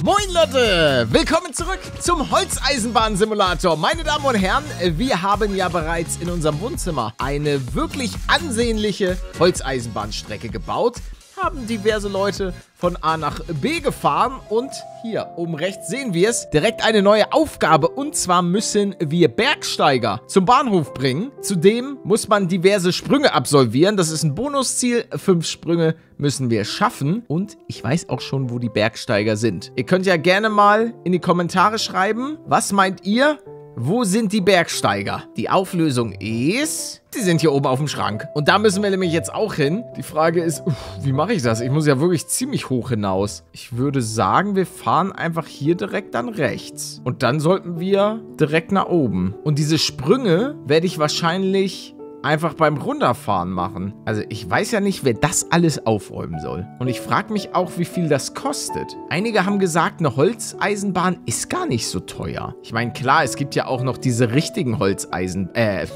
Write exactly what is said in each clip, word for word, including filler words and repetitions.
Moin Leute, willkommen zurück zum Holzeisenbahn-Simulator. Meine Damen und Herren, wir haben ja bereits in unserem Wohnzimmer eine wirklich ansehnliche Holzeisenbahnstrecke gebaut, haben diverse Leute von A nach B gefahren und hier oben rechts sehen wir es, direkt eine neue Aufgabe, und zwar müssen wir Bergsteiger zum Bahnhof bringen. Zudem muss man diverse Sprünge absolvieren, das ist ein Bonusziel, fünf Sprünge müssen wir schaffen und ich weiß auch schon, wo die Bergsteiger sind. Ihr könnt ja gerne mal in die Kommentare schreiben, was meint ihr? Wo sind die Bergsteiger? Die Auflösung ist, die sind hier oben auf dem Schrank. Und da müssen wir nämlich jetzt auch hin. Die Frage ist, uff, wie mache ich das? Ich muss ja wirklich ziemlich hoch hinaus. Ich würde sagen, wir fahren einfach hier direkt dann rechts. Und dann sollten wir direkt nach oben. Und diese Sprünge werde ich wahrscheinlich einfach beim Runterfahren machen. Also ich weiß ja nicht, wer das alles aufräumen soll. Und ich frage mich auch, wie viel das kostet. Einige haben gesagt, eine Holzeisenbahn ist gar nicht so teuer. Ich meine, klar, es gibt ja auch noch diese richtigen Holzeisen... Äh,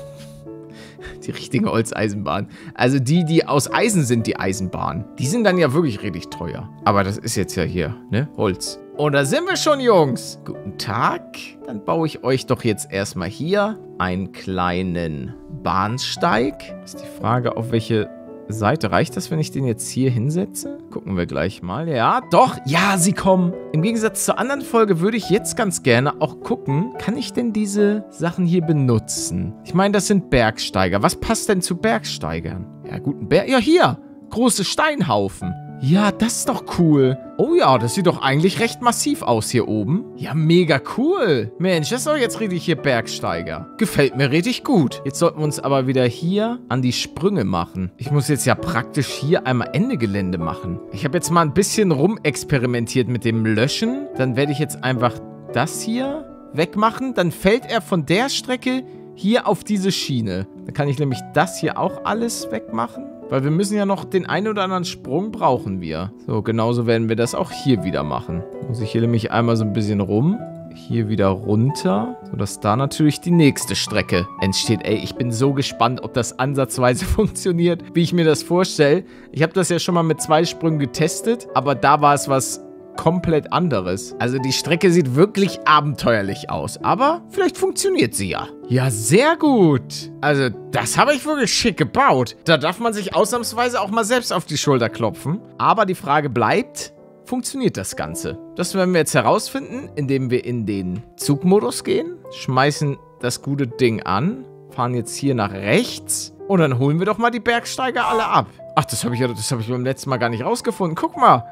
die richtige Holzeisenbahn. Also die, die aus Eisen sind, die Eisenbahnen. Die sind dann ja wirklich richtig teuer. Aber das ist jetzt ja hier, ne? Holz. Und da sind wir schon, Jungs. Guten Tag. Dann baue ich euch doch jetzt erstmal hier einen kleinen Bahnsteig. Ist die Frage, auf welche Seite reicht das, wenn ich den jetzt hier hinsetze? Gucken wir gleich mal. Ja, doch. Ja, sie kommen. Im Gegensatz zur anderen Folge würde ich jetzt ganz gerne auch gucken, kann ich denn diese Sachen hier benutzen? Ich meine, das sind Bergsteiger. Was passt denn zu Bergsteigern? Ja, guten Berg. Ja, hier. Große Steinhaufen. Ja, das ist doch cool. Oh ja, das sieht doch eigentlich recht massiv aus hier oben. Ja, mega cool. Mensch, das ist doch jetzt richtig hier Bergsteiger. Gefällt mir richtig gut. Jetzt sollten wir uns aber wieder hier an die Sprünge machen. Ich muss jetzt ja praktisch hier einmal Ende Gelände machen. Ich habe jetzt mal ein bisschen rumexperimentiert mit dem Löschen. Dann werde ich jetzt einfach das hier wegmachen. Dann fällt er von der Strecke hier auf diese Schiene. Dann kann ich nämlich das hier auch alles wegmachen. Weil wir müssen ja noch den einen oder anderen Sprung brauchen wir. So, genauso werden wir das auch hier wieder machen. Muss ich hier nämlich einmal so ein bisschen rum. Hier wieder runter. Sodass da natürlich die nächste Strecke entsteht. Ey, ich bin so gespannt, ob das ansatzweise funktioniert, wie ich mir das vorstelle. Ich habe das ja schon mal mit zwei Sprüngen getestet. Aber da war es was komplett anderes. Also die Strecke sieht wirklich abenteuerlich aus, aber vielleicht funktioniert sie ja. Ja, sehr gut. Also das habe ich wirklich schick gebaut. Da darf man sich ausnahmsweise auch mal selbst auf die Schulter klopfen. Aber die Frage bleibt, funktioniert das Ganze? Das werden wir jetzt herausfinden, indem wir in den Zugmodus gehen, schmeißen das gute Ding an, fahren jetzt hier nach rechts und dann holen wir doch mal die Bergsteiger alle ab. Ach, das habe ich ja, das habe ich beim letzten Mal gar nicht rausgefunden. Guck mal.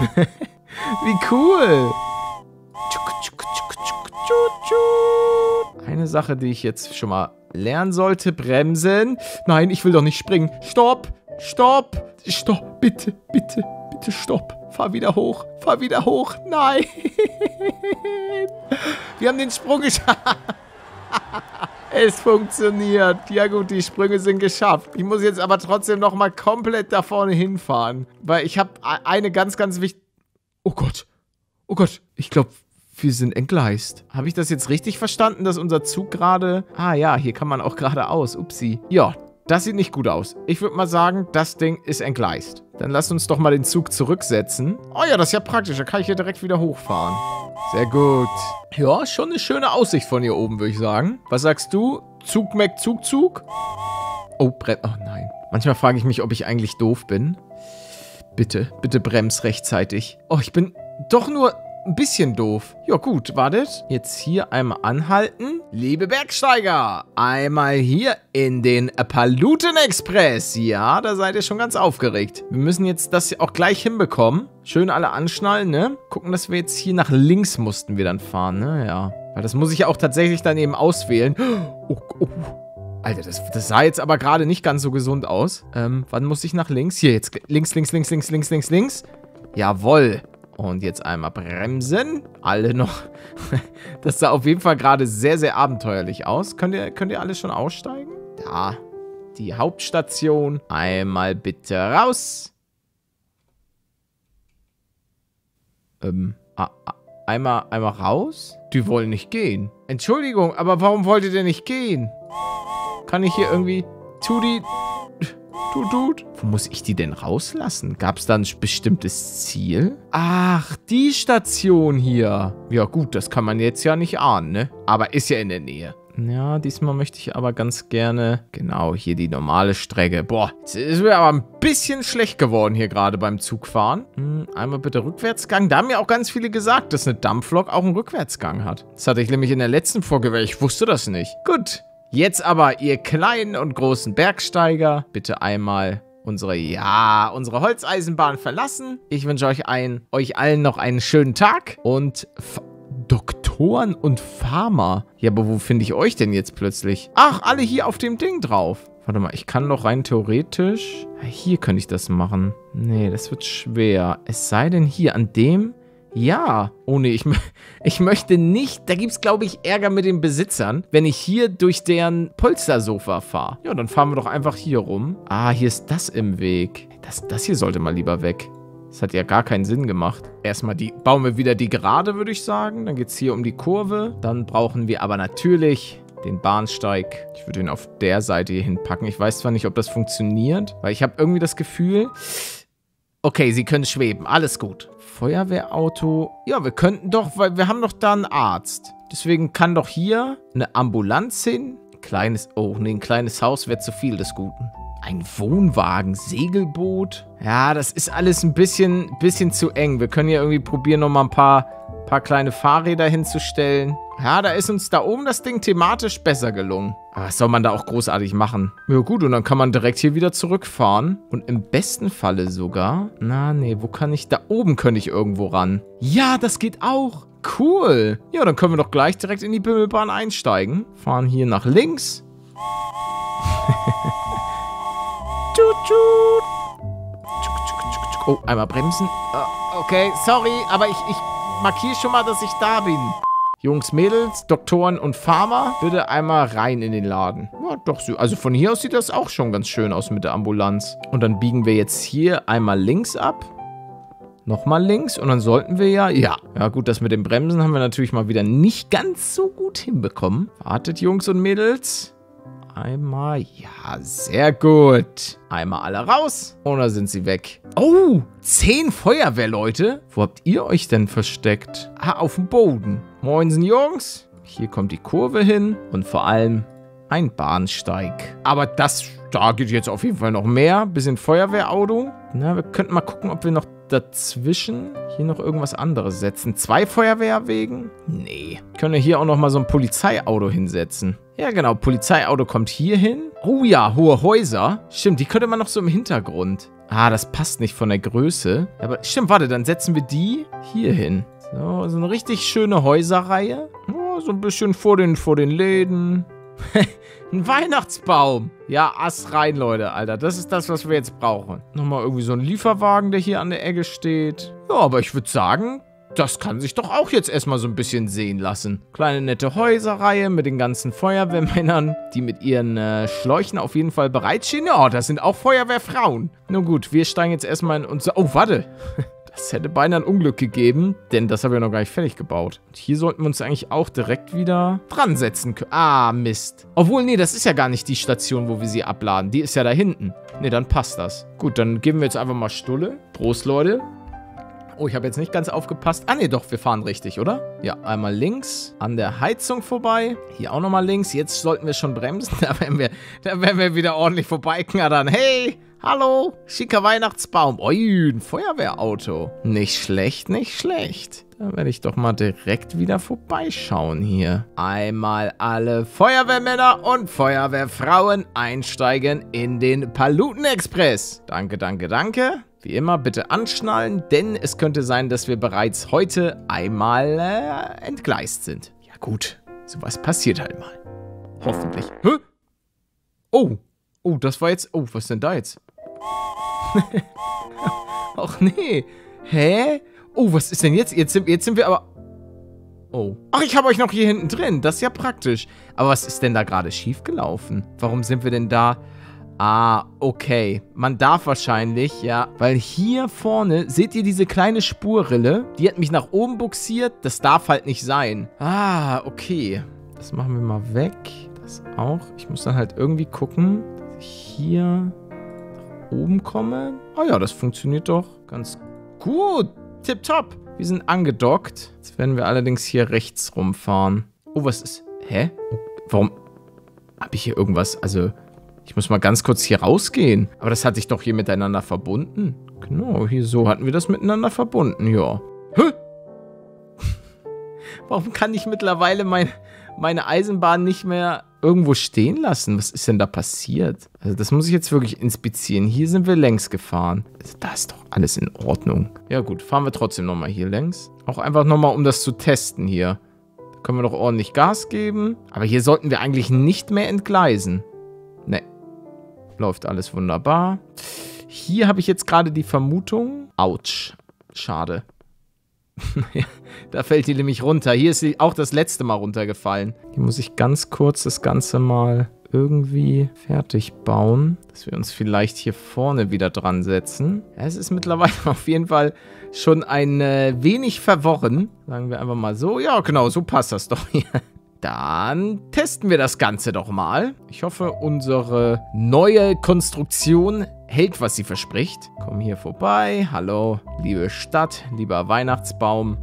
Wie cool! Eine Sache, die ich jetzt schon mal lernen sollte. Bremsen. Nein, ich will doch nicht springen. Stopp! Stopp! Stopp! Bitte, bitte, bitte stopp! Fahr wieder hoch! Fahr wieder hoch! Nein! Wir haben den Sprung geschafft! Es funktioniert. Ja gut, die Sprünge sind geschafft. Ich muss jetzt aber trotzdem nochmal komplett da vorne hinfahren. Weil ich habe eine ganz, ganz wichtige... Oh Gott. Oh Gott. Ich glaube, wir sind entgleist. Habe ich das jetzt richtig verstanden, dass unser Zug gerade... Ah ja, hier kann man auch geradeaus. Upsi. Ja, das sieht nicht gut aus. Ich würde mal sagen, das Ding ist entgleist. Dann lasst uns doch mal den Zug zurücksetzen. Oh ja, das ist ja praktisch. Da kann ich hier direkt wieder hochfahren. Sehr gut. Ja, schon eine schöne Aussicht von hier oben, würde ich sagen. Was sagst du? Zug, Mac, Zug, Zug? Oh, Brett. Oh nein. Manchmal frage ich mich, ob ich eigentlich doof bin. Bitte, bitte brems rechtzeitig. Oh, ich bin doch nur ein bisschen doof. Ja gut, wartet. Jetzt hier einmal anhalten. Liebe Bergsteiger, einmal hier in den Paluten-Express. Ja, da seid ihr schon ganz aufgeregt. Wir müssen jetzt das auch gleich hinbekommen. Schön alle anschnallen, ne? Gucken, dass wir jetzt hier nach links mussten wir dann fahren, ne? Ja. Weil das muss ich ja auch tatsächlich dann eben auswählen. Oh, oh. Alter, das, das sah jetzt aber gerade nicht ganz so gesund aus. Ähm, wann muss ich nach links? Hier, jetzt links, links, links, links, links, links, links. Jawohl. Und jetzt einmal bremsen. Alle noch. Das sah auf jeden Fall gerade sehr, sehr abenteuerlich aus. Könnt ihr, könnt ihr alle schon aussteigen? Da. Die Hauptstation. Einmal bitte raus. Ähm, a, a, einmal, einmal raus? Die wollen nicht gehen. Entschuldigung, aber warum wolltet ihr nicht gehen? Kann ich hier irgendwie... Tudi... Tut, tut. Wo muss ich die denn rauslassen? Gab es da ein bestimmtes Ziel? Ach, die Station hier. Ja gut, das kann man jetzt ja nicht ahnen, ne? Aber ist ja in der Nähe. Ja, diesmal möchte ich aber ganz gerne... Genau, hier die normale Strecke. Boah, jetzt ist mir aber ein bisschen schlecht geworden hier gerade beim Zugfahren. Hm, einmal bitte Rückwärtsgang. Da haben ja auch ganz viele gesagt, dass eine Dampflok auch einen Rückwärtsgang hat. Das hatte ich nämlich in der letzten Folge, weil ich wusste das nicht. Gut, jetzt aber ihr kleinen und großen Bergsteiger. Bitte einmal... unsere, ja, unsere Holzeisenbahn verlassen. Ich wünsche euch ein, euch allen noch einen schönen Tag. Und F Doktoren und Pharma. Ja, aber wo finde ich euch denn jetzt plötzlich? Ach, alle hier auf dem Ding drauf. Warte mal, ich kann doch rein theoretisch... Hier könnte ich das machen. Nee, das wird schwer. Es sei denn hier an dem... Ja. Oh nee, ich, ich möchte nicht... Da gibt es, glaube ich, Ärger mit den Besitzern, wenn ich hier durch deren Polstersofa fahre. Ja, dann fahren wir doch einfach hier rum. Ah, hier ist das im Weg. Das, das hier sollte mal lieber weg. Das hat ja gar keinen Sinn gemacht. Erstmal die, bauen wir wieder die Gerade, würde ich sagen. Dann geht es hier um die Kurve. Dann brauchen wir aber natürlich... den Bahnsteig. Ich würde ihn auf der Seite hier hinpacken. Ich weiß zwar nicht, ob das funktioniert, weil ich habe irgendwie das Gefühl... Okay, sie können schweben. Alles gut. Feuerwehrauto. Ja, wir könnten doch, weil wir haben doch da einen Arzt. Deswegen kann doch hier eine Ambulanz hin. Ein kleines, oh nee, ein kleines Haus wäre zu viel des Guten. Ein Wohnwagen, Segelboot. Ja, das ist alles ein bisschen, bisschen zu eng. Wir können ja irgendwie probieren, nochmal ein paar, paar kleine Fahrräder hinzustellen. Ja, da ist uns da oben das Ding thematisch besser gelungen. Aber was soll man da auch großartig machen? Ja gut, und dann kann man direkt hier wieder zurückfahren. Und im besten Falle sogar... Na, nee, wo kann ich... Da oben könnte ich irgendwo ran. Ja, das geht auch. Cool. Ja, dann können wir doch gleich direkt in die Bimmelbahn einsteigen. Fahren hier nach links. Oh, einmal bremsen. Okay, sorry, aber ich, ich markiere schon mal, dass ich da bin. Jungs, Mädels, Doktoren und Pharma, bitte einmal rein in den Laden. Ja, doch, also von hier aus sieht das auch schon ganz schön aus mit der Ambulanz. Und dann biegen wir jetzt hier einmal links ab. Nochmal links. Und dann sollten wir ja... Ja, ja gut, das mit dem Bremsen haben wir natürlich mal wieder nicht ganz so gut hinbekommen. Wartet, Jungs und Mädels. Einmal, ja, sehr gut. Einmal alle raus. Und da sind sie weg. Oh, zehn Feuerwehrleute. Wo habt ihr euch denn versteckt? Ah, auf dem Boden. Moinsen, Jungs. Hier kommt die Kurve hin. Und vor allem ein Bahnsteig. Aber das, da geht jetzt auf jeden Fall noch mehr. Bisschen Feuerwehrauto. Na, wir könnten mal gucken, ob wir noch dazwischen hier noch irgendwas anderes setzen. Zwei Feuerwehrwegen? Nee. Können wir hier auch noch mal so ein Polizeiauto hinsetzen. Ja, genau. Polizeiauto kommt hier hin. Oh ja, hohe Häuser. Stimmt, die könnte man noch so im Hintergrund. Ah, das passt nicht von der Größe. Aber stimmt, warte, dann setzen wir die hier hin. So, so eine richtig schöne Häuserreihe. Oh, so ein bisschen vor den, vor den Läden. Ein Weihnachtsbaum. Ja, Ass rein, Leute, Alter. Das ist das, was wir jetzt brauchen. Nochmal irgendwie so ein Lieferwagen, der hier an der Ecke steht. Ja, aber ich würde sagen, das kann sich doch auch jetzt erstmal so ein bisschen sehen lassen. Kleine nette Häuserreihe mit den ganzen Feuerwehrmännern, die mit ihren äh, Schläuchen auf jeden Fall bereitstehen. Ja, das sind auch Feuerwehrfrauen. Nun gut, wir steigen jetzt erstmal in unser... Oh, warte. Das hätte beinahe ein Unglück gegeben, denn das haben wir noch gar nicht fertig gebaut. Und hier sollten wir uns eigentlich auch direkt wieder dran setzen können. Ah, Mist. Obwohl, nee, das ist ja gar nicht die Station, wo wir sie abladen. Die ist ja da hinten. Nee, dann passt das. Gut, dann geben wir jetzt einfach mal Stulle. Prost, Leute. Oh, ich habe jetzt nicht ganz aufgepasst. Ah, nee, doch, wir fahren richtig, oder? Ja, einmal links an der Heizung vorbei. Hier auch nochmal links. Jetzt sollten wir schon bremsen. Da werden wir, da werden wir wieder ordentlich vorbeiknattern. Hey! Hallo, schicker Weihnachtsbaum. Ui, ein Feuerwehrauto. Nicht schlecht, nicht schlecht. Da werde ich doch mal direkt wieder vorbeischauen hier. Einmal alle Feuerwehrmänner und Feuerwehrfrauen einsteigen in den Paluten-Express. Danke, danke, danke. Wie immer bitte anschnallen, denn es könnte sein, dass wir bereits heute einmal äh, entgleist sind. Ja gut, sowas passiert halt mal. Hoffentlich. Hä? Oh, oh, das war jetzt... Oh, was ist denn da jetzt? Ach nee. Hä? Oh, was ist denn jetzt? Jetzt sind, jetzt sind wir aber... Oh. Ach, ich habe euch noch hier hinten drin. Das ist ja praktisch. Aber was ist denn da gerade schiefgelaufen? Warum sind wir denn da... Ah, okay. Man darf wahrscheinlich, ja. Weil hier vorne, seht ihr diese kleine Spurrille? Die hat mich nach oben buxiert. Das darf halt nicht sein. Ah, okay. Das machen wir mal weg. Das auch. Ich muss dann halt irgendwie gucken, dass ich hier... oben komme. Ah ja, das funktioniert doch ganz gut. Tipptopp. Wir sind angedockt. Jetzt werden wir allerdings hier rechts rumfahren. Oh, was ist... Hä? Warum... Habe ich hier irgendwas... Also... Ich muss mal ganz kurz hier rausgehen. Aber das hatte ich doch hier miteinander verbunden. Genau, hier so hatten wir das miteinander verbunden, ja. Hä? Warum kann ich mittlerweile mein, meine Eisenbahn nicht mehr irgendwo stehen lassen? Was ist denn da passiert? Also das muss ich jetzt wirklich inspizieren. Hier sind wir längs gefahren. Also da ist doch alles in Ordnung. Ja gut, fahren wir trotzdem nochmal hier längs. Auch einfach nochmal, um das zu testen hier. Da können wir doch ordentlich Gas geben. Aber hier sollten wir eigentlich nicht mehr entgleisen. Ne. Läuft alles wunderbar. Hier habe ich jetzt gerade die Vermutung. Autsch. Schade. Da fällt die nämlich runter. Hier ist sie auch das letzte Mal runtergefallen. Hier muss ich ganz kurz das Ganze mal irgendwie fertig bauen. Dass wir uns vielleicht hier vorne wieder dran setzen. Ja, es ist mittlerweile auf jeden Fall schon ein äh, wenig verworren. Sagen wir einfach mal so. Ja, genau, so passt das doch hier. Dann testen wir das Ganze doch mal. Ich hoffe, unsere neue Konstruktion hält, was sie verspricht. Komm hier vorbei. Hallo, liebe Stadt, lieber Weihnachtsbaum.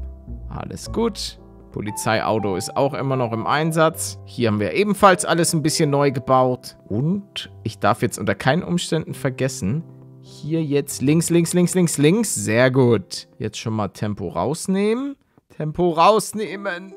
Alles gut. Polizeiauto ist auch immer noch im Einsatz. Hier haben wir ebenfalls alles ein bisschen neu gebaut. Und ich darf jetzt unter keinen Umständen vergessen, hier jetzt links, links, links, links, links. Sehr gut. Jetzt schon mal Tempo rausnehmen. Tempo rausnehmen.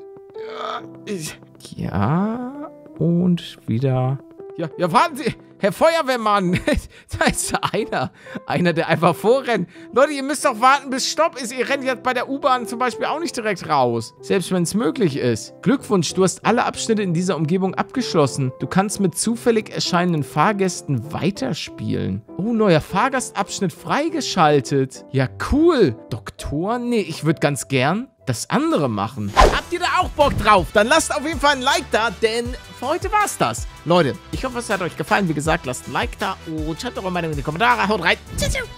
Ja, und wieder. Ja, ja, warten Sie, Herr Feuerwehrmann. Da ist einer. Einer, der einfach vorrennt. Leute, ihr müsst doch warten, bis Stopp ist. Ihr rennt jetzt bei der U-Bahn zum Beispiel auch nicht direkt raus. Selbst wenn es möglich ist. Glückwunsch, du hast alle Abschnitte in dieser Umgebung abgeschlossen. Du kannst mit zufällig erscheinenden Fahrgästen weiterspielen. Oh, neuer Fahrgastabschnitt freigeschaltet. Ja, cool. Doktor? Nee, ich würde ganz gern das andere machen. Habt ihr da auch Bock drauf? Dann lasst auf jeden Fall ein Like da, denn für heute war's das. Leute, ich hoffe, es hat euch gefallen. Wie gesagt, lasst ein Like da und schreibt eure Meinung in die Kommentare. Haut rein. Tschüss.